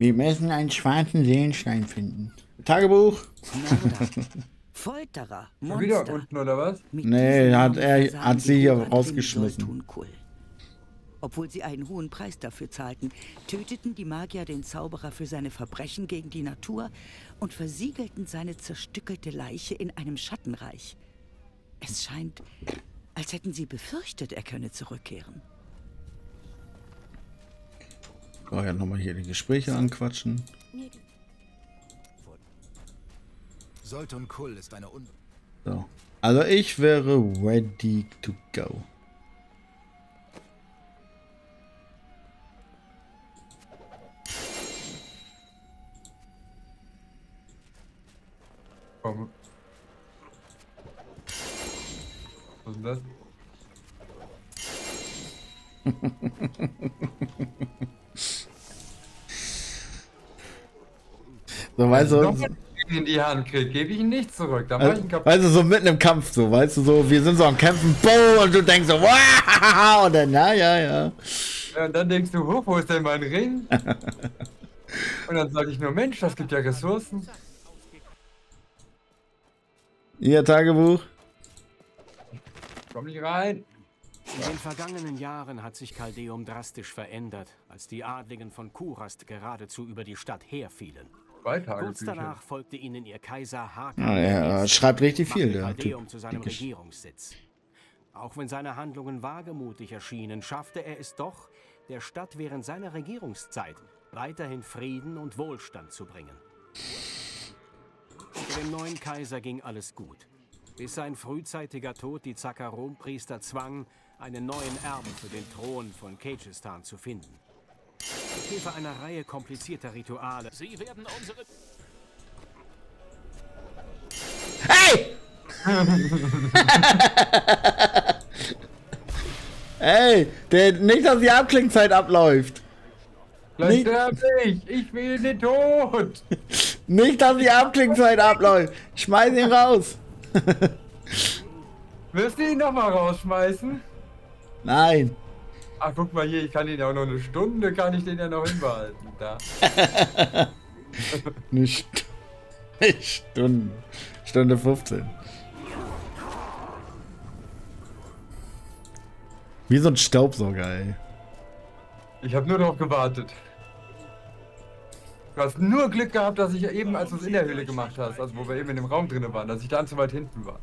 Wir müssen einen schwarzen Seelenstein finden. Tagebuch! Folterer, Monster. Wieder unten oder was? Nee, hat sie hier rausgeschmissen. Obwohl sie einen hohen Preis dafür zahlten, töteten die Magier den Zauberer für seine Verbrechen gegen die Natur und versiegelten seine zerstückelte Leiche in einem Schattenreich. Es scheint, als hätten sie befürchtet, er könne zurückkehren. Ich brauche ja nochmal hier die Gespräche anquatschen. So. Also ich wäre ready to go. Was ist das? So, weißt du, in die Hand krieg, gebe ich ihn nicht zurück. Da mach ich ihn kaputt. Weißt du, so mitten im Kampf, so, weißt du, so, wir sind so am Kämpfen, boom, und du denkst so, wow, und dann, ja, und dann denkst du, hoch, wo ist denn mein Ring? Und dann sage ich nur, Mensch, das gibt ja Ressourcen. Ihr Tagebuch. Ich komm nicht rein. In den vergangenen Jahren hat sich Caldeum drastisch verändert, als die Adligen von Kurast geradezu über die Stadt herfielen. Kurz danach folgte ihnen ihr Kaiser Hakan. Er schreibt richtig viel, der Typ. Zu seinem Regierungssitz. Auch wenn seine Handlungen wagemutig erschienen, schaffte er es doch, der Stadt während seiner Regierungszeit weiterhin Frieden und Wohlstand zu bringen. Unter dem neuen Kaiser ging alles gut, bis sein frühzeitiger Tod die Zakkarom-Priester zwang, einen neuen Erben für den Thron von Khajiistan zu finden. Mit Hilfe einer Reihe komplizierter Rituale. Sie werden unsere... Hey! Hey! Nicht, dass die Abklingzeit abläuft. Nicht, ich will den Tod! Nicht, dass die Abklingzeit abläuft. Schmeiß ihn raus. Wirst du ihn nochmal rausschmeißen? Nein. Ach, guck mal hier, ich kann ihn ja auch noch eine Stunde, kann ich den ja noch hinbehalten. Da. Eine Stunde. Stunde 15. Wie so ein Staubsauger, ey. Ich habe nur darauf gewartet. Du hast nur Glück gehabt, dass ich eben, als du es in der Höhle gemacht hast, also wo wir eben in dem Raum drin waren, dass ich da zu weit hinten war.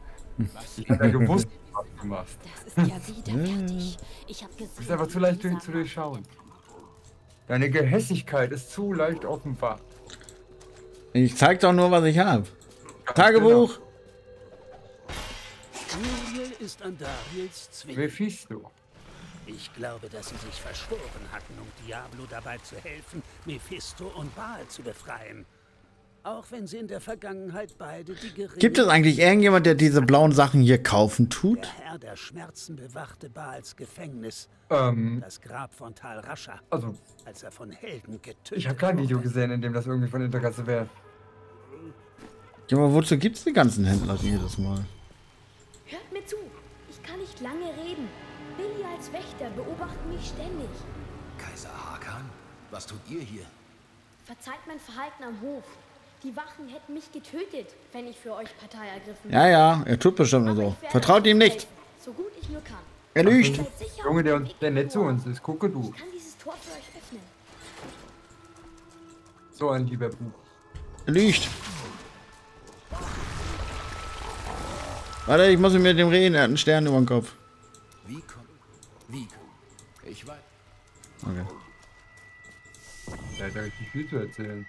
Ich habe ja gewusst, was du machst. Das ist ja wieder fertig. Ich habe gesehen, du bist einfach zu leicht zu durchschauen. Deine Gehässigkeit ist zu leicht offenbar. Ich zeig doch nur, was ich habe. Tagebuch! Muriel ist an Dariels Zwilling. Mephisto. Ich glaube, dass sie sich verschworen hatten, um Diablo dabei zu helfen, Mephisto und Baal zu befreien. Auch wenn sie in der Vergangenheit beide die Geringe... Gibt es eigentlich irgendjemand, der diese blauen Sachen hier kaufen tut? Der Herr der Schmerzen bewachte Baals Gefängnis. Das Grab von Tal Rascha, also, als er von Helden getötet wurde. Ich habe kein Video gesehen, in dem das irgendwie von Interesse wäre. Ja, aber wozu gibt es die ganzen Händler jedes Mal? Hört mir zu, ich kann nicht lange reden. Billy als Wächter beobachtet mich ständig. Kaiser Hakan, was tut ihr hier? Verzeiht mein Verhalten am Hof. Die Wachen hätten mich getötet, wenn ich für euch Partei ergriffen hätte. Ja, er tut bestimmt nur so. Vertraut ihm nicht. So gut ich nur kann. Er lügt. Junge, der nett zu uns ist. Gucke du. Ich kann dieses Tor für euch öffnen. So ein lieber Buch. Er lügt. Warte, ich muss mit mir dem reden. Er hat einen Stern über den Kopf. Wie? Ich weiß. Okay. Da hat er richtig viel zu erzählen.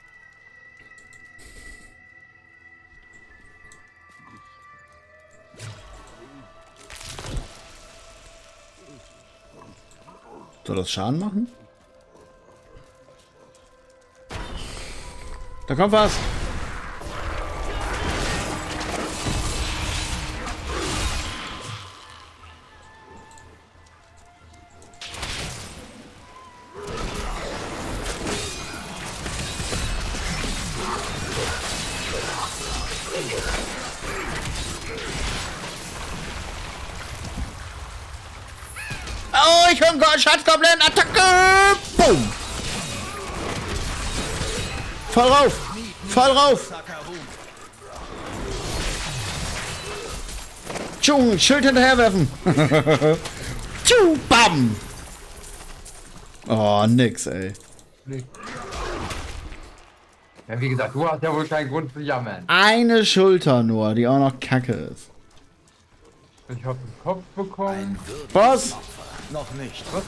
Soll das Schaden machen? Da kommt was! Schatzgoblin Attacke! Boom! Fall rauf! Fall rauf! Tschung, Schild hinterherwerfen! Tschung, bam! Oh, nix, ey. Ja, wie gesagt, du hast ja wohl keinen Grund zu jammern. Eine Schulter nur, die auch noch kacke ist. Ich hab den Kopf bekommen. Was? Noch nicht. Was?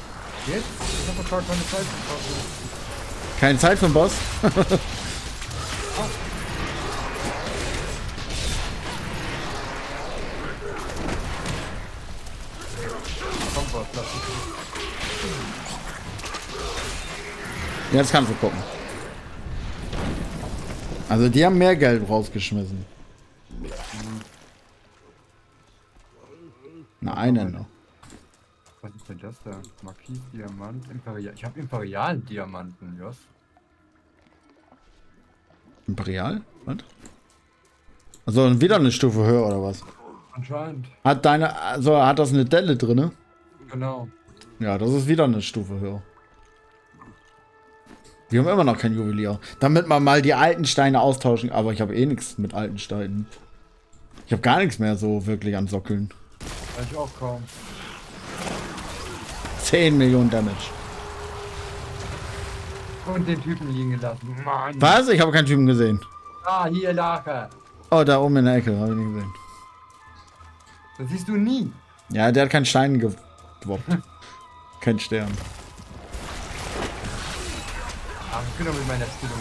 Jetzt? Ich hab doch keine Zeit für den Boss. Keine Zeit für den Boss? Jetzt kannst du gucken. Also die haben mehr Geld rausgeschmissen. Na, einen noch. Was ist denn das da? Marquis, Diamant, Imperial. Ich habe imperialen Diamanten, Jos. Imperial? Was? Also wieder eine Stufe höher oder was? Anscheinend. Hat deine, also hat das eine Delle drinne? Genau. Ja, das ist wieder eine Stufe höher. Wir haben immer noch kein Juwelier. Damit man mal die alten Steine austauschen. Aber ich habe eh nichts mit alten Steinen. Ich habe gar nichts mehr so wirklich an Sockeln. Ich auch kaum. 10 Millionen Damage. Und den Typen liegen gelassen. Mann. Was? Ich habe keinen Typen gesehen. Ah, hier lag er. Oh, da oben in der Ecke. Habe ich nicht gesehen. Das siehst du nie. Ja, der hat keinen Stein gewoppt. Kein Stern. Ich bin doch mit meiner Stellung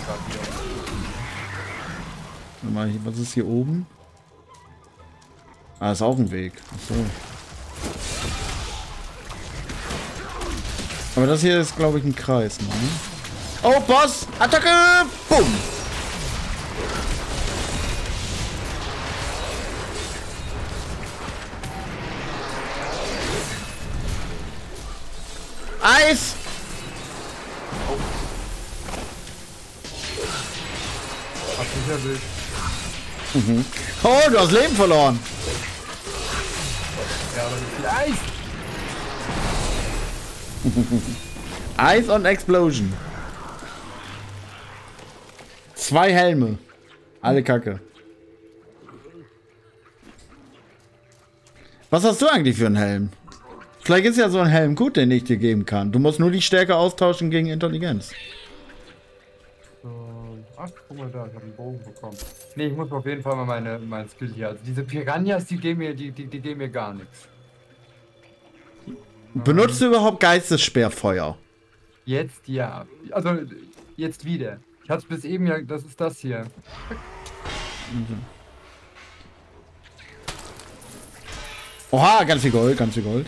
gerade hier. Was ist hier oben? Ah, ist auch ein Weg. Achso. Aber das hier ist, glaube ich, ein Kreis, Mann. Oh, Boss! Attacke! Boom! Eis! Mhm. Oh, du hast Leben verloren. Ja, aber Eis. Eis und Explosion. 2 Helme. Alle Kacke. Was hast du eigentlich für einen Helm? Vielleicht ist ja so ein Helm gut, den ich dir geben kann. Du musst nur die Stärke austauschen gegen Intelligenz. Ach, guck mal da, ich habe einen Bogen bekommen. Ne, ich muss auf jeden Fall mal mein Skill hier. Also diese Piranhas, die geben mir gar nichts. Benutzt du überhaupt Geistessperrfeuer? Jetzt ja. Also, jetzt wieder. Ich hatte es bis eben ja, das ist das hier. Mhm. Oha, ganz viel Gold, ganz viel Gold.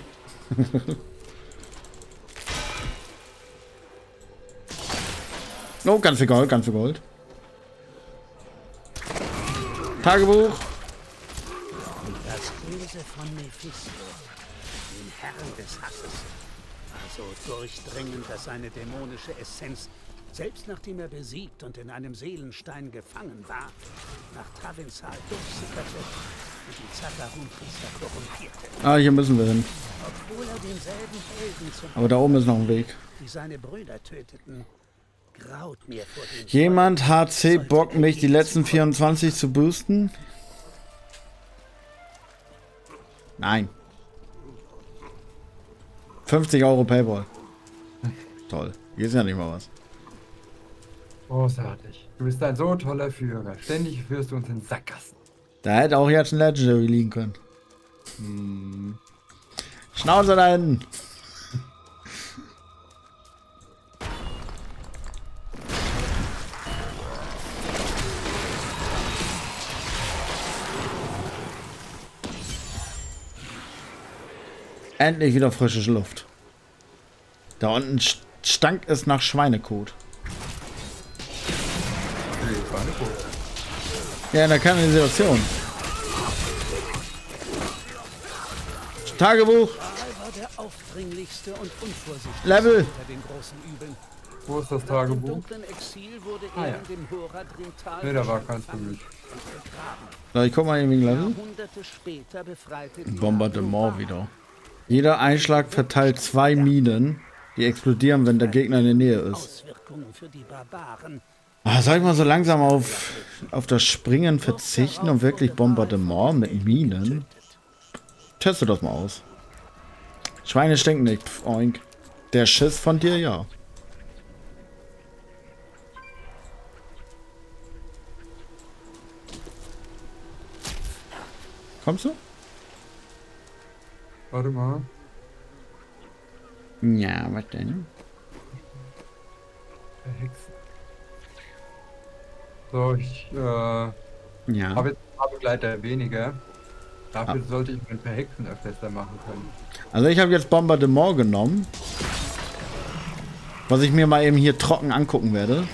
Oh, ganz viel Gold, ganz viel Gold. Tagebuch. Das Böse von Mephisto, dem Herrn des Hasses, war so durchdringend, dass seine dämonische Essenz, selbst nachdem er besiegt und in einem Seelenstein gefangen war, nach Travinshal durchsickerte und die Zakarun-Priester korrumpierte. Ah, hier müssen wir hin. Obwohl er denselben Helden zum Aber da oben ist noch ein Weg. Die seine Brüder töteten. Jemand HC Bock, mich die letzten 24 zu boosten? Nein. 50 € Paywall. Toll. Hier ist ja nicht mal was. Großartig. Du bist ein so toller Führer. Ständig führst du uns in Sackgassen. Da hätte auch jetzt ein Legendary liegen können. Hm. Schnauze da hinten. Endlich wieder frische Luft. Da unten stank es nach Schweinekot. Ja, in der Kanalisation. Tagebuch. Level. Wo ist das Tagebuch? Ah ja. Nee, da war keins für mich. Na, ich guck mal irgendwie Level. Bombardement wieder. Jeder Einschlag verteilt 2 Minen, die explodieren, wenn der Gegner in der Nähe ist. Soll ich mal so langsam auf das Springen verzichten und wirklich Bombardement mit Minen? Teste das mal aus. Schweine stinken nicht, oink. Der Schiss von dir, ja. Kommst du? Warte mal. Ja, was denn? Hexen. So, ich habe jetzt ein paar Begleiter weniger. Dafür sollte ich mein Verhexen öfter machen können. Also ich habe jetzt Bombardement genommen. Was ich mir mal eben hier trocken angucken werde.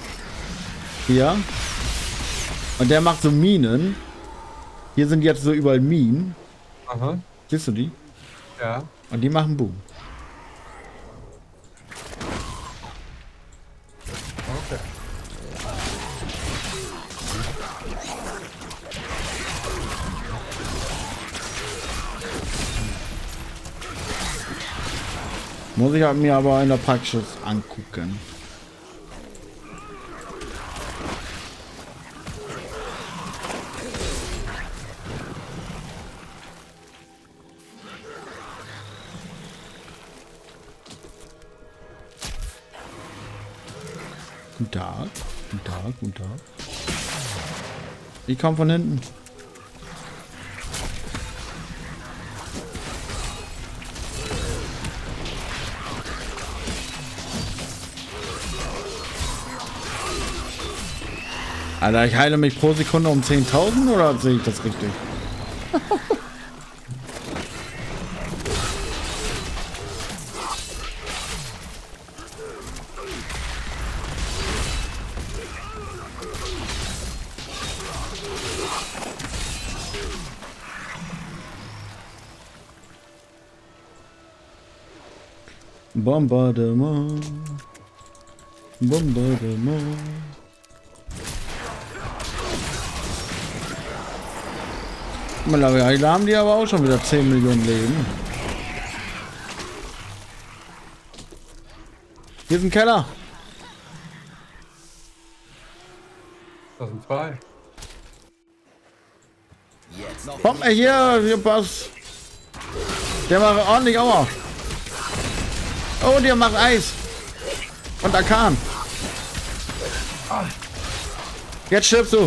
Hier. Und der macht so Minen. Hier sind jetzt so überall Minen. Aha. Siehst du die? Ja. Und die machen Boom. Okay. Muss ich mir aber in der Praxis angucken. Guten Tag, guten Tag, guten Tag. Ich komme von hinten. Alter, ich heile mich pro Sekunde um 10.000 oder sehe ich das richtig? Bombardement. Bombardement. Da haben die aber auch schon wieder 10 Millionen Leben. Hier ist ein Keller. Das sind zwei. Komm mal hier, Boss. Der macht ordentlich Aua. Oh, der macht Eis. Und Arkan. Jetzt stirbst du.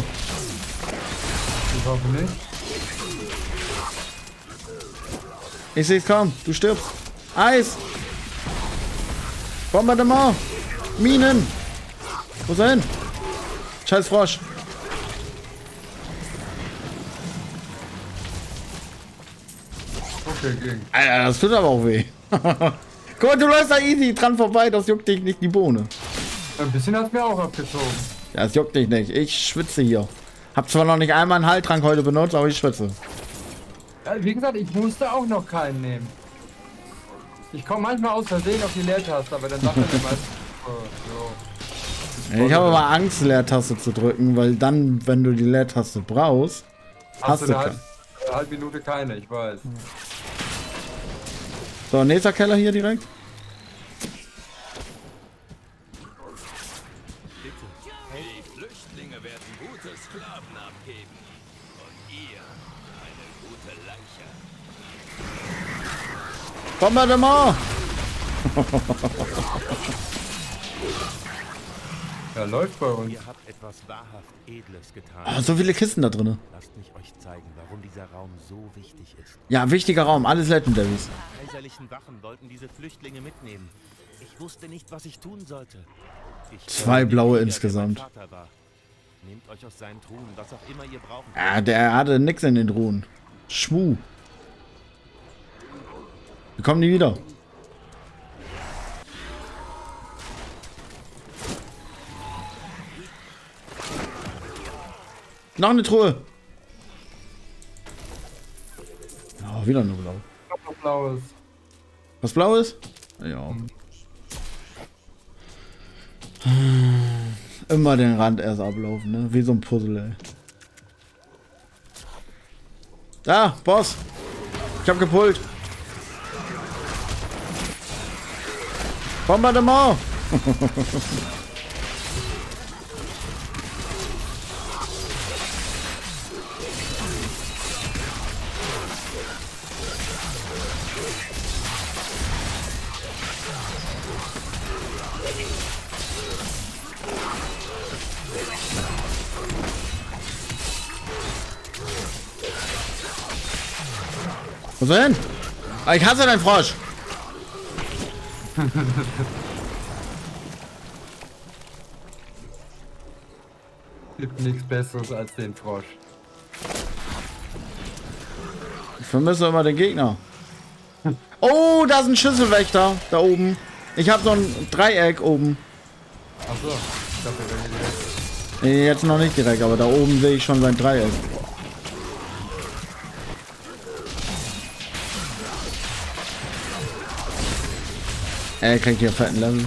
Ich hoffe nicht. Ich seh's kaum, du stirbst. Eis! Bombardement! Minen! Wo ist er hin? Scheiß Frosch! Okay, ging. Alter, das tut aber auch weh. Guck mal, du läufst da easy dran vorbei, das juckt dich nicht die Bohne. Ein bisschen hat's mir auch abgezogen. Das juckt dich nicht, ich schwitze hier. Hab zwar noch nicht einmal einen Heiltrank heute benutzt, aber ich schwitze. Wie gesagt, ich musste auch noch keinen nehmen. Ich komme manchmal aus Versehen auf die Leertaste, aber dann sagt er immer... So. Ich habe aber Angst, Leertaste zu drücken, weil dann, wenn du die Leertaste brauchst, hast du eine halbe Minute keine, ich weiß. So, nächster Keller hier direkt. Hey, Flüchtlinge werden gute Sklaven abgeben. Und ihr... Bombardement! Ja, läuft bei uns. Ihr habt etwas wahrhaft Edles getan. Ah, so viele Kisten da drin. Lasst mich euch zeigen, warum dieser Raum so wichtig ist. Ja, wichtiger Raum, alles Legendaries. Die kaiserlichen Wachen wollten diese Flüchtlinge mitnehmen. Ich wusste nicht, was ich tun sollte. Zwei blaue insgesamt. Nehmt euch aus seinen Truhen, was auch immer ihr braucht. Ja, der hatte nix in den Truhen. Schwu. Wir kommen nie wieder. Noch eine Truhe. Oh, wieder nur blau. Was blaues. Was blaues? Ja. Immer den Rand erst ablaufen, ne? Wie so ein Puzzle, ey. Da, Boss. Ich hab gepult. Bombardement! Wo denn? Ich hasse deinen Frosch. Es gibt nichts Besseres als den Frosch. Ich vermisse immer den Gegner. Oh, da ist ein Schüsselwächter da oben. Ich habe so ein Dreieck oben. Ach so. Ich glaub, wir werden direkt. Jetzt noch nicht direkt, aber da oben sehe ich schon sein Dreieck. Er kriegt hier fetten Level.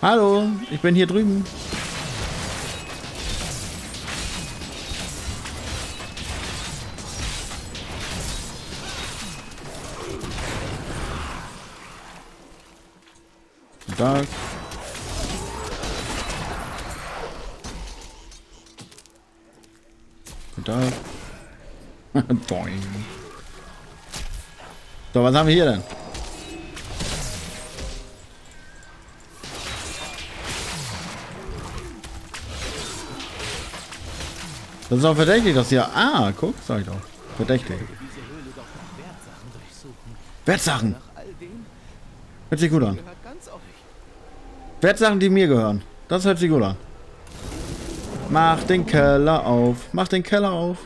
Hallo, ich bin hier drüben. Guten Tag. Guten Tag. Boing. So, was haben wir hier denn? Das ist auch verdächtig, dass hier. Ah, guck, sag ich doch. Verdächtig. Wertsachen. Hört sich gut an. Wertsachen, die mir gehören. Das hört sich gut an. Mach den Keller auf. Mach den Keller auf.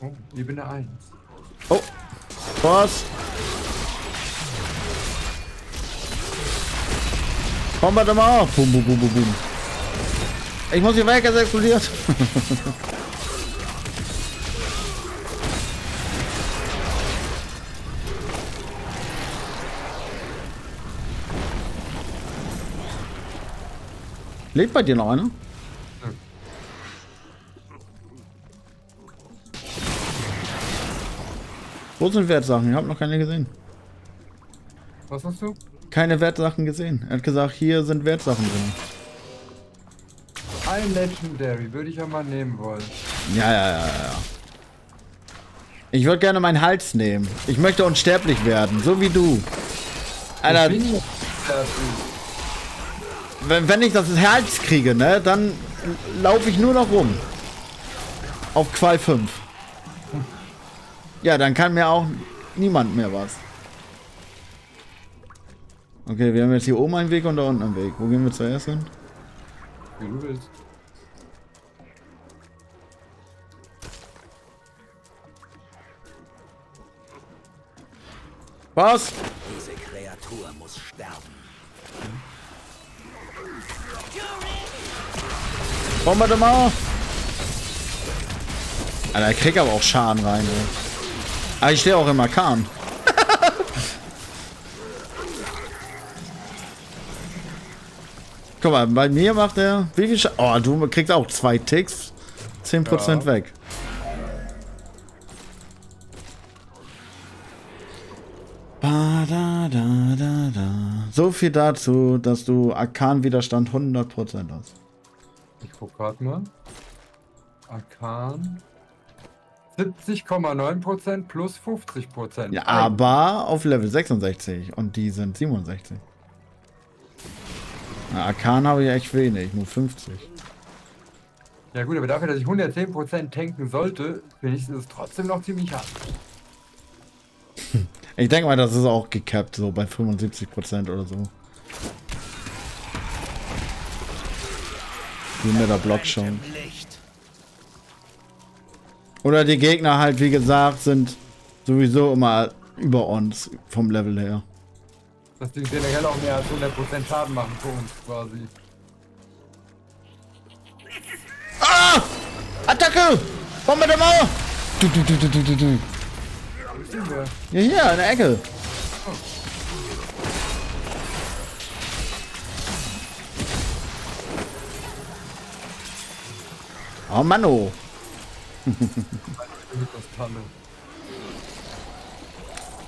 Oh, ich bin der Eins. Oh. Was? Komm mal da mal auf. Boom, boom, boom, boom, boom. Ich muss hier weg, es explodiert. Lebt bei dir noch einer? Wo sind Wertsachen? Ich habe noch keine gesehen. Was hast du? Keine Wertsachen gesehen. Er hat gesagt, hier sind Wertsachen drin. Ein Legendary würde ich ja mal nehmen wollen. Ja. Ich würde gerne meinen Hals nehmen. Ich möchte unsterblich werden, so wie du. Alter, ich bin nicht wenn ich das Herz kriege, ne, dann laufe ich nur noch rum. Auf Qual 5. Ja, dann kann mir auch niemand mehr was. Okay, wir haben jetzt hier oben einen Weg und da unten einen Weg. Wo gehen wir zuerst hin? Wie du willst. Was? Diese Kreatur muss sterben. Bombe da mal. Alter, ich krieg aber auch Schaden rein, ey. Aber ich stehe auch immer Kahn. Guck mal, bei mir macht er. Wie viel Schaden? Oh, du kriegst auch 2 Ticks. 10% ja. Weg. Ba, da, da, da, da. So viel dazu, dass du Arkan-Widerstand 100% hast. Ich guck grad mal. Arkan. 70,9% plus 50%. Ja, aber auf Level 66 und die sind 67. Na, Arkan habe ich echt wenig, nur 50. Ja gut, aber dafür, dass ich 110% tanken sollte, finde ich es trotzdem noch ziemlich hart. Ich denke mal, das ist auch gecapped, so bei 75% oder so. Wie mir der Block schon. Oder die Gegner halt, wie gesagt, sind sowieso immer über uns vom Level her. Das Ding generell auch mehr als 100% Schaden machen für uns quasi. Ah! Attacke! Bombe der Mauer! Du. Ja, hier, in der Ecke. Oh. Oh Mann, oh.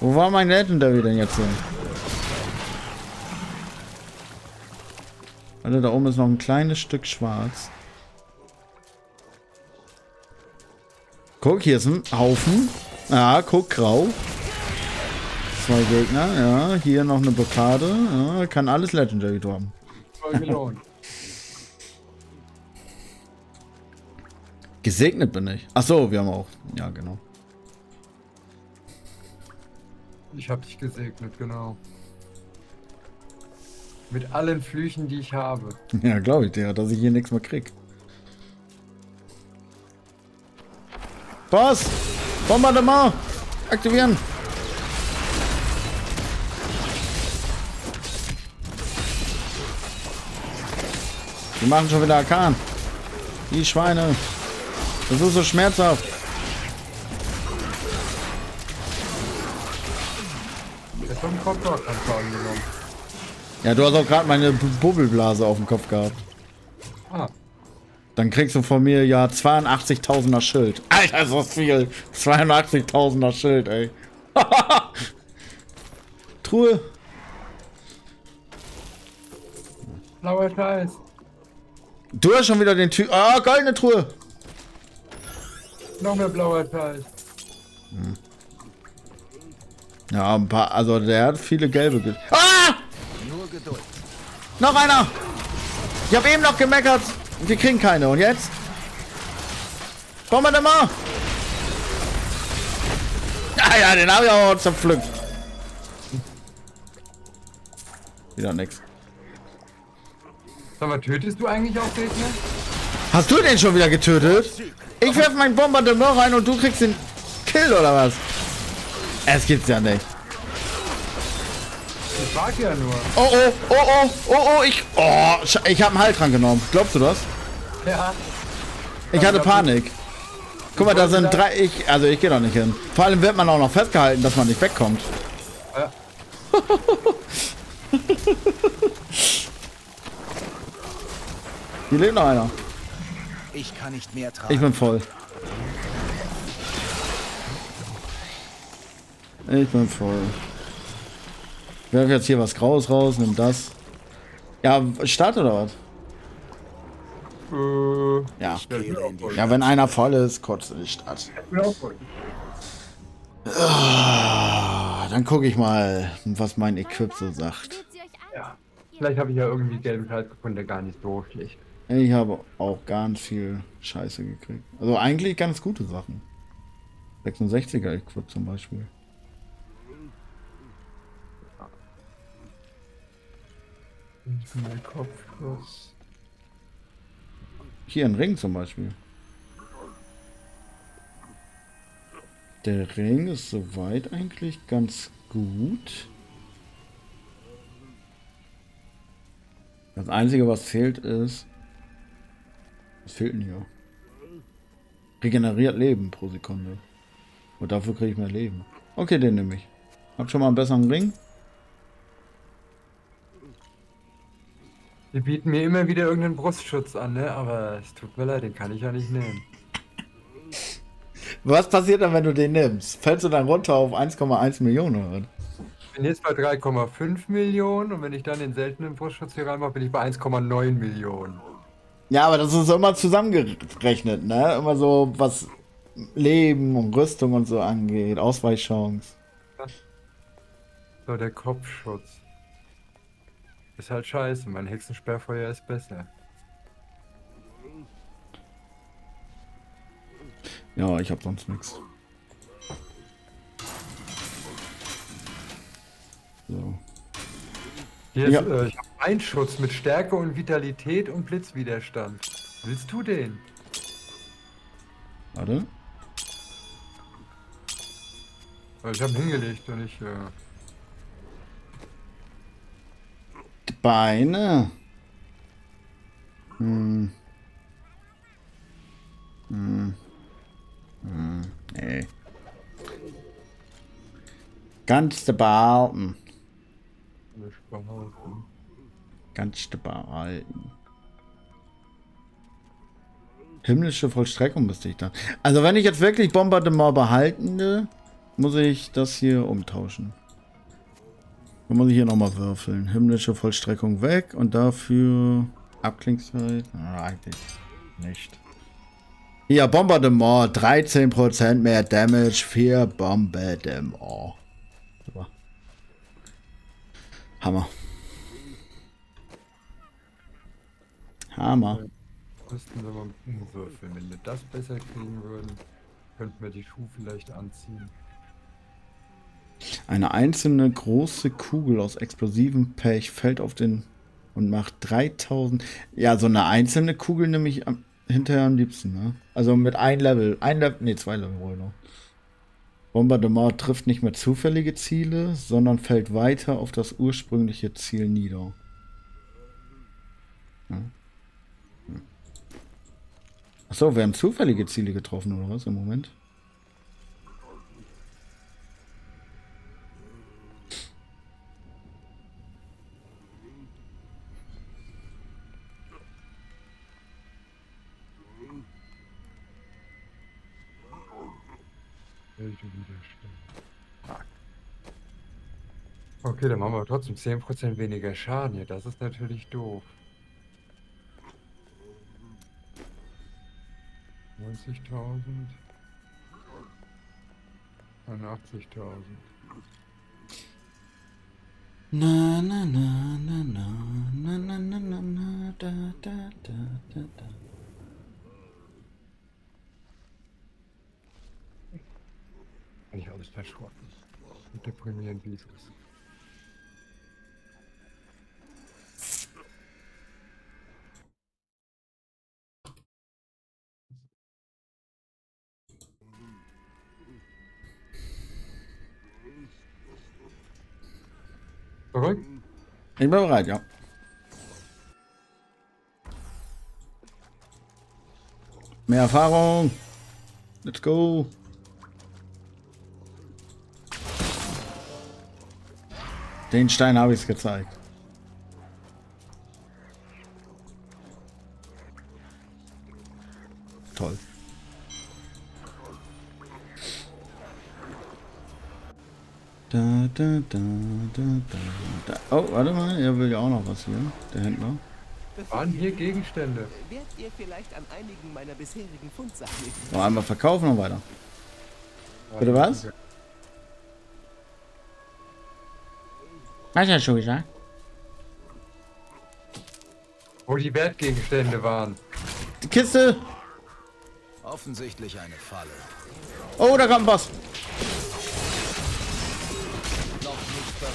Wo war mein Legendary denn jetzt hin? Also da oben ist noch ein kleines Stück schwarz. Guck, hier ist ein Haufen. Ah, guck, grau. Zwei Gegner, ja. Hier noch eine Blockade. Ja, kann alles Legendary droppen. 2 Millionen. Gesegnet bin ich. Achso, wir haben auch. Ja, genau. Ich hab dich gesegnet, genau. Mit allen Flüchen, die ich habe. Ja, glaube ich dir, dass ich hier nichts mehr krieg. Boss! Bombardement! Aktivieren! Die machen schon wieder Arkan. Die Schweine. Das ist so schmerzhaft. Jetzt haben wir den Kopf noch angenommen. Ja, du hast auch gerade meine Bubbelblase auf dem Kopf gehabt. Ah. Dann kriegst du von mir ja 82.000er Schild. Alter, so viel. 82.000er Schild, ey. Truhe. Blauer Scheiß. Du hast schon wieder den Typ. Ah, oh, goldene Truhe. Noch mehr blauer Scheiß. Hm. Ja, ein paar. Also, der hat viele gelbe. Ah! Nur Geduld. Noch einer. Ich habe eben noch gemeckert. Wir kriegen keine. Und jetzt? Komm mal da mal. Ah ja, den habe ich auch zerpflückt. Wieder nix. Sag mal, tötest du eigentlich auch Gegner? Hast du den schon wieder getötet? Ich werfe meinen Bombardement rein und du kriegst den Kill oder was? Es gibt's ja nicht. Ich wag ja nur. Oh, oh, oh, oh, oh, oh, ich habe einen Heiltrank genommen. Glaubst du das? Ja. Ich hatte Panik. Guck mal, da sind 3. Ich gehe doch nicht hin. Vor allem wird man auch noch festgehalten, dass man nicht wegkommt. Ja. Hier lebt noch einer. Ich kann nicht mehr tragen. Ich bin voll. Ich bin voll. Werfe jetzt hier was Graues raus, nimm das. Ja, Start oder was? Ja. Ja, wenn einer voll ist, kotzt die Stadt. Dann gucke ich mal, was mein Equip so sagt. Ja. Vielleicht habe ich ja irgendwie gelben Scheiß gefunden, der gar nicht so schlecht. Ich habe auch ganz viel Scheiße gekriegt. Also eigentlich ganz gute Sachen. 66er Equip zum Beispiel. Kopflos. Hier ein Ring zum Beispiel. Der Ring ist soweit eigentlich ganz gut. Das Einzige, was fehlt, ist... Was fehlt denn hier? Regeneriert Leben pro Sekunde. Und dafür kriege ich mehr Leben. Okay, den nehme ich. Hab schon mal einen besseren Ring. Die bieten mir immer wieder irgendeinen Brustschutz an, ne? Aber es tut mir leid, den kann ich ja nicht nehmen. Was passiert dann, wenn du den nimmst? Fällst du dann runter auf 1,1 Millionen oder? Ich bin jetzt bei 3,5 Millionen und wenn ich dann den seltenen Brustschutz hier reinmache, bin ich bei 1,9 Millionen. Ja, aber das ist immer zusammengerechnet, ne? Immer so, was Leben und Rüstung und so angeht, Ausweichchance. So, der Kopfschutz. Ist halt scheiße, mein Hexensperrfeuer ist besser. Ja, ich hab sonst nichts. So. Hier ist, ich hab Einschutz mit Stärke und Vitalität und Blitzwiderstand. Willst du den? Warte. Ich hab hingelegt und ich... Beine. Hm. Hm. Hm. Nee. Ganz behalten. Ganz behalten. Himmlische Vollstreckung müsste ich da. Also wenn ich jetzt wirklich Bombardement behalten will, muss ich das hier umtauschen. Dann muss ich hier nochmal würfeln. Himmlische Vollstreckung weg und dafür Abklingzeit? Eigentlich nicht. Hier, Bombardement, 13% mehr Damage, 4 Bombardement. Super. Hammer. Hammer. Müssten wir mal würfeln. Wenn wir das besser kriegen würden, könnten wir die Schuhe vielleicht anziehen. Eine einzelne große Kugel aus explosivem Pech fällt auf den und macht 3000. Ja, so eine einzelne Kugel nehme ich hinterher am liebsten, ne? Also mit einem Level. Zwei Level wohl noch. Bombardement trifft nicht mehr zufällige Ziele, sondern fällt weiter auf das ursprüngliche Ziel nieder. Ja. Achso, wir haben zufällige Ziele getroffen, oder was, im Moment? Okay, dann machen wir trotzdem 10% weniger Schaden hier. Das ist natürlich doof. 90.000. 81.000. Na, na, na, na, na, na, na, na, na, da, da, da, da, da. Kann ich alles verschrotten. Mit deprimierend, wie es ist. Bereit? Ich bin bereit, ja. Mehr Erfahrung. Let's go. Den Stein habe ich es gezeigt. Toll. Da, da, da, da, da, da. Oh, warte mal, er will ja auch noch was hier, der Händler. Waren hier Gegenstände. Werdet ihr vielleicht an einigen meiner bisherigen Fundsachen interessiert? Noch einmal verkaufen und weiter. Bitte was? Hast du ja schon gesagt? Wo die Wertgegenstände waren. Die Kiste! Offensichtlich eine Falle. Oh, da kommt was! Noch nicht bereit.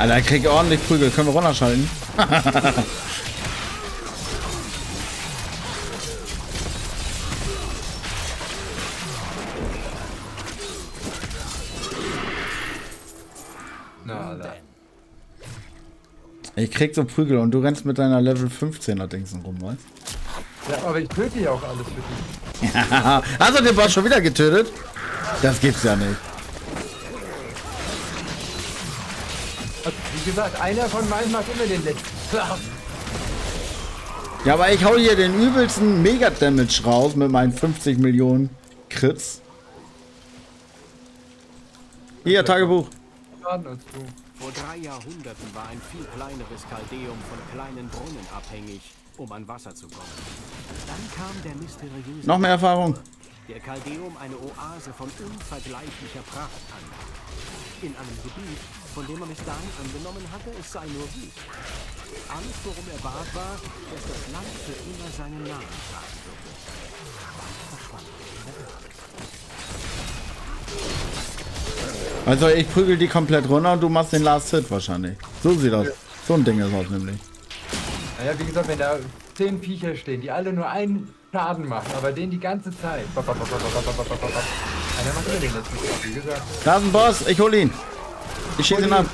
Alter, ich krieg ordentlich Prügel. Können wir runterschalten? Ich krieg so Prügel und du rennst mit deiner Level 15er Dingsen rum, weißt? Ja, aber ich töte ja auch alles für dich. Ja, hast du den Boss schon wieder getötet? Das gibt's ja nicht. Also, wie gesagt, einer von meinen macht immer den letzten. Ja, aber ich hau hier den übelsten Mega-Damage raus mit meinen 50 Millionen Crits. Hier, Tagebuch. Vor 3 Jahrhunderten war ein viel kleineres Kaldeum von kleinen Brunnen abhängig, um an Wasser zu kommen. Dann kam der mysteriöse... Noch mehr Erfahrung. ...der Kaldeum eine Oase von unvergleichlicher Pracht an. In einem Gebiet, von dem man bis dahin angenommen hatte, es sei nur Wüste. Alles, worum er bat, war, dass das Land für immer seinen Namen tragen würde. Also ich prügel die komplett runter und du machst den Last Hit wahrscheinlich. So sieht das. So ein Ding ist aus nämlich. Naja, wie gesagt, wenn da 10 Viecher stehen, die alle nur einen Schaden machen, aber den die ganze Zeit. Einer macht immer den letzten Schaden, wie gesagt. Da ist ein Boss, ich hol ihn. Ich schieße ihn ab.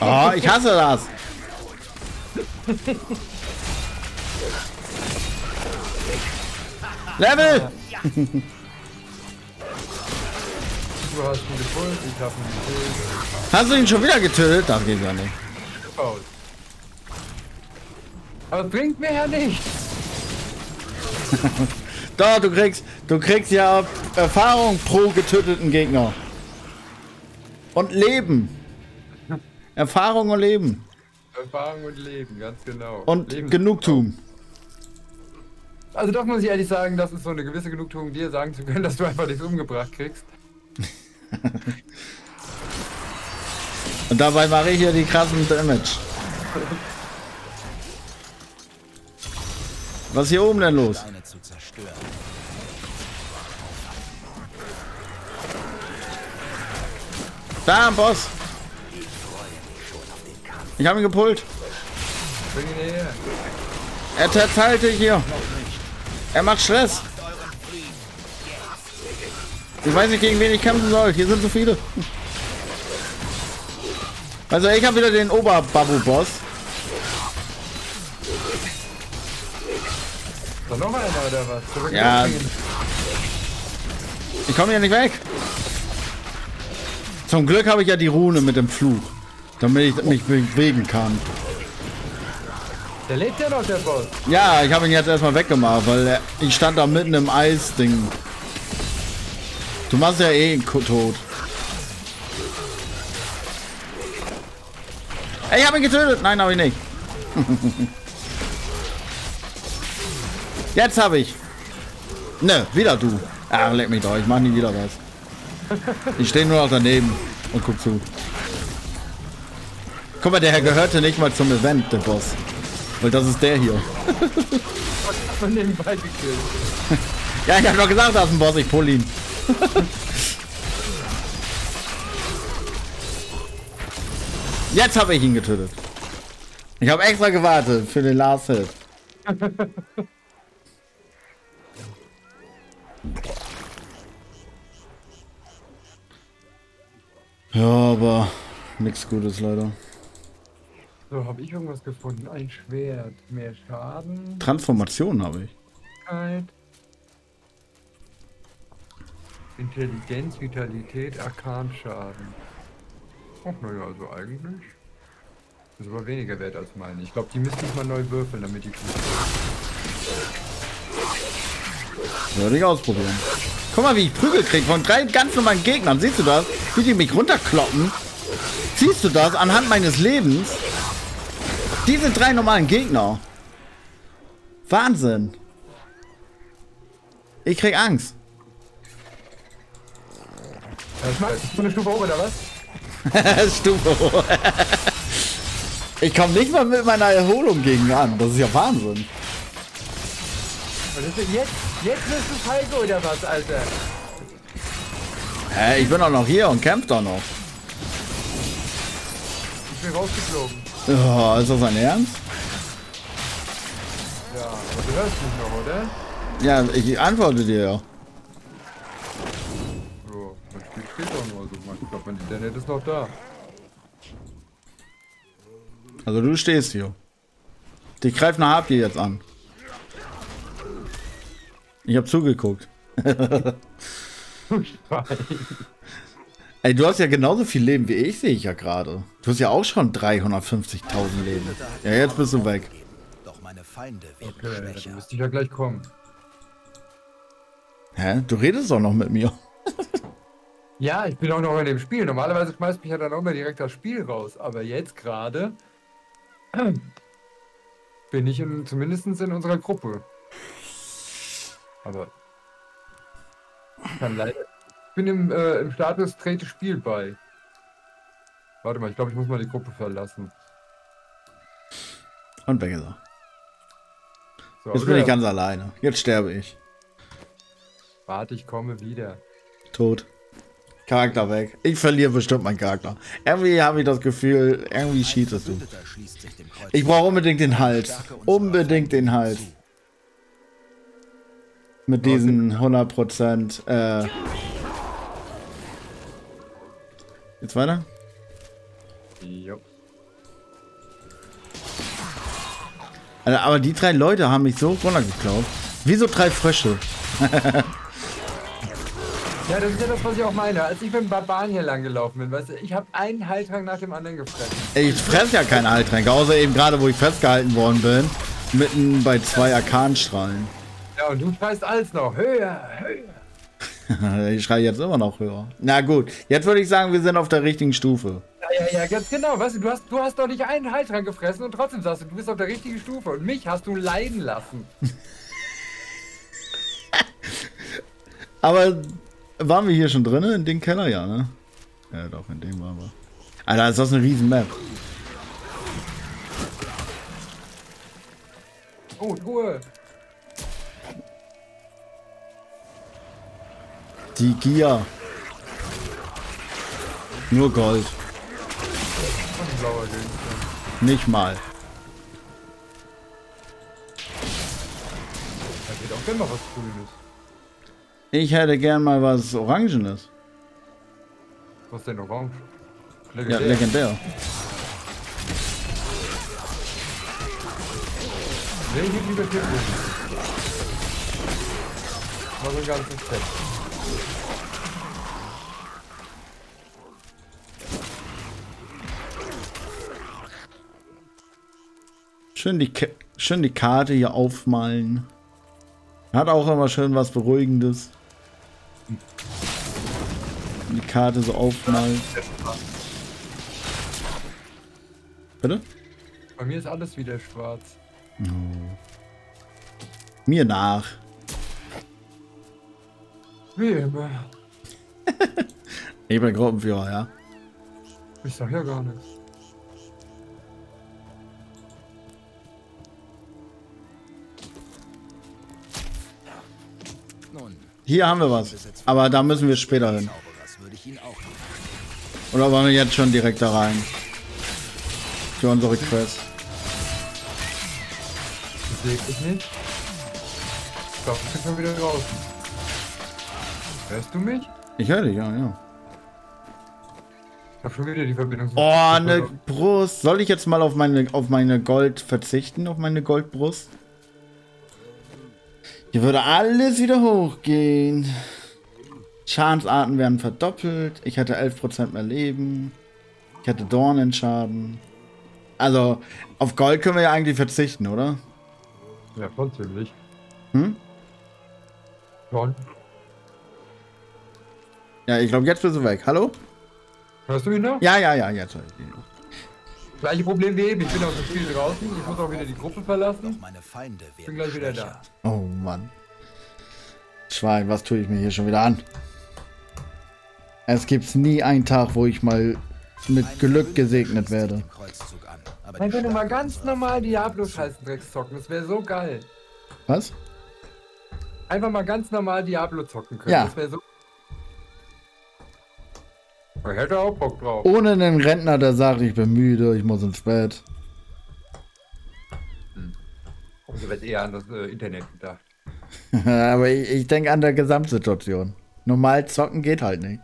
Oh, ich hasse das. Level! Ja. Du hast ihn geholt, ich hab ihn geholt. Hast du ihn schon wieder getötet? Das geht ja nicht. Aber bringt mir ja nichts. Da, du kriegst ja Erfahrung pro getöteten Gegner. Und Leben. Erfahrung und Leben. Erfahrung und Leben, ganz genau. Und Genugtuung. Also doch muss ich ehrlich sagen, das ist so eine gewisse Genugtuung, dir sagen zu können, dass du einfach nichts umgebracht kriegst. Und dabei mache ich hier die krassen Damage. Was ist hier oben denn los? Da, Boss! Ich habe ihn gepult. Bring ihn hierher. Er zerteilt dich hier. Er macht Stress. Ich weiß nicht, gegen wen ich kämpfen soll. Hier sind so viele. Also ich habe wieder den Oberbabu-Boss. Noch mal oder was? Ja. Ich komme hier nicht weg. Zum Glück habe ich ja die Rune mit dem Fluch, damit ich mich bewegen kann. Der lebt ja noch, der Boss. Ja, ich habe ihn jetzt erstmal weggemacht, weil ich stand da mitten im Eisding. Du machst ja eh tot. Ey, ich habe ihn getötet. Nein, habe ich nicht. Jetzt habe ich. Ne, wieder du. Ah, leck mich doch. Ich mache nie wieder was. Ich stehe nur noch daneben und guck zu. Guck mal, der Herr gehörte nicht mal zum Event, der Boss. Weil das ist der hier. Ja, ich habe doch gesagt, das ist ein Boss, ich pull ihn. Jetzt habe ich ihn getötet. Ich habe extra gewartet für den Last Hit. Ja, aber nichts Gutes leider. So, habe ich irgendwas gefunden? Ein Schwert, mehr Schaden. Transformation habe ich. Intelligenz, Vitalität, Arkanschaden. Ach naja, also eigentlich. Das ist aber weniger wert als meine. Ich glaube, die müsste ich mal neu würfeln, damit die kriegen. Würde ich ausprobieren. Guck mal, wie ich Prügel kriege von drei ganz normalen Gegnern. Siehst du das? Wie die mich runterkloppen? Siehst du das anhand meines Lebens? Diese drei normalen Gegner. Wahnsinn. Ich krieg Angst. Was machst du? Eine Stufe hoch oder was? Stufe hoch. Ich komme nicht mal mit meiner Erholung gegen an. Das ist ja Wahnsinn. Was ist denn jetzt? Jetzt bist du Falco oder was, Alter? Ich bin auch noch hier und kämpfe doch noch. Ich bin rausgeflogen. Oh, ist das dein Ernst? Ja, aber du hörst mich noch, oder? Ja, ich antworte dir ja. So, das Spiel steht doch nur so. Ich glaube, mein Internet ist noch da. Also du stehst hier. Die greift nach Habgier jetzt an. Ich habe zugeguckt. Ey, du hast ja genauso viel Leben wie ich, sehe ich ja gerade. Du hast ja auch schon 350.000 Leben. Ja, jetzt bist du weg. Doch meine Feinde werden schwächer. Du wirst ja gleich kommen. Hä? Du redest doch noch mit mir. Ja, ich bin auch noch in dem Spiel. Normalerweise schmeißt mich ja dann auch immer direkt das Spiel raus. Aber jetzt gerade bin ich zumindest in unserer Gruppe. Aber ich kann leider... Ich bin im Status trete Spiel bei. Warte mal, ich glaube, ich muss mal die Gruppe verlassen. Und weg ist er. So, jetzt bin ich ganz alleine. Jetzt sterbe ich. Warte, ich komme wieder. Tot. Charakter weg. Ich verliere bestimmt meinen Charakter. Irgendwie habe ich das Gefühl, irgendwie cheatest du. Ich brauche unbedingt den Hals. Unbedingt den Hals. Mit diesen 100%. Jetzt weiter? Jo. Also, aber die drei Leute haben mich so runtergeklaut. Wie so drei Frösche. Ja, das ist ja das, was ich auch meine. Als ich mit dem Barbaren hier lang gelaufen bin, weißt du, ich habe einen Heiltrank nach dem anderen gefressen. Ich fresse ja keinen Heiltrank, außer eben gerade, wo ich festgehalten worden bin. Mitten bei zwei Arkanstrahlen. Ja, und du schreist alles noch höher, höher. Ich schreie jetzt immer noch höher. Na gut, jetzt würde ich sagen, wir sind auf der richtigen Stufe. Ja, ganz genau. Weißt du, du hast doch nicht einen Heil dran gefressen und trotzdem sagst du, du bist auf der richtigen Stufe. Und mich hast du leiden lassen. Aber waren wir hier schon drin? In dem Keller, ja, ne? Ja, doch, in dem waren wir. Alter, ist das eine riesen Map. Oh, Ruhe. Die Gier. Nur Gold. Nicht mal. Ich hätte auch gerne mal was Grünes. Ich hätte gern mal was Orangenes. Was denn Orange? Legendär. Ja, legendär. War so ein ganzes Set. Schön die Karte hier aufmalen. Hat auch immer schön was Beruhigendes. Die Karte so aufmalen. Bitte? Bei mir ist alles wieder schwarz. Oh. Mir nach. Wie immer. Ich bin Gruppenführer, ja. Ich sag ja gar nichts. Hier haben wir was, aber da müssen wir später hin. Oder wollen wir jetzt schon direkt da rein? Für unsere Quest. Das sehe ich nicht. Ich glaube, ich bin schon wieder draußen. Hörst du mich? Ich höre dich, ja. Ich habe schon wieder die Verbindung. Oh, eine Brust. Soll ich jetzt mal auf meine Gold verzichten? Auf meine Goldbrust? Hier würde alles wieder hochgehen. Schadensarten werden verdoppelt. Ich hatte 11% mehr Leben. Ich hatte Dornenschaden. Also, auf Gold können wir ja eigentlich verzichten, oder? Ja, schon ziemlich. Hm? Schon. Ja, ich glaube, jetzt bist du weg. Hallo? Hörst du mich noch? Ja, jetzt höre ich dich noch. Gleiche Problem wie eben, ich bin aus dem Spiel draußen, ich muss auch wieder die Gruppe verlassen. Ich bin gleich wieder da. Oh Mann. Schwein, was tue ich mir hier schon wieder an? Es gibt nie einen Tag, wo ich mal mit Glück gesegnet werde. Wenn wir mal ganz normal Diablo-Scheißendrecks zocken, das wäre so geil. Was? Einfach mal ganz normal Diablo zocken können, ja. Das wäre so. Ich hätte auch Bock drauf. Ohne einen Rentner, der sagt, ich bin müde, ich muss ins Bett. Du wirst eher an das Internet gedacht. Aber ich denke an der Gesamtsituation. Normal zocken geht halt nicht.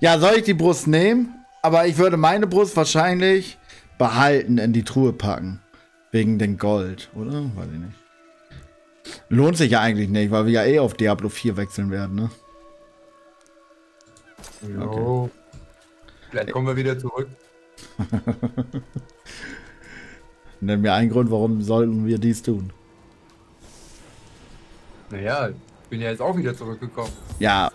Ja, soll ich die Brust nehmen? Aber ich würde meine Brust wahrscheinlich behalten, in die Truhe packen. Wegen dem Gold, oder? Weiß ich nicht. Lohnt sich ja eigentlich nicht, weil wir ja eh auf Diablo 4 wechseln werden, ne? Okay. Vielleicht kommen wir wieder zurück. Nenn mir einen Grund, warum sollten wir dies tun. Naja, ich bin ja jetzt auch wieder zurückgekommen. Ja.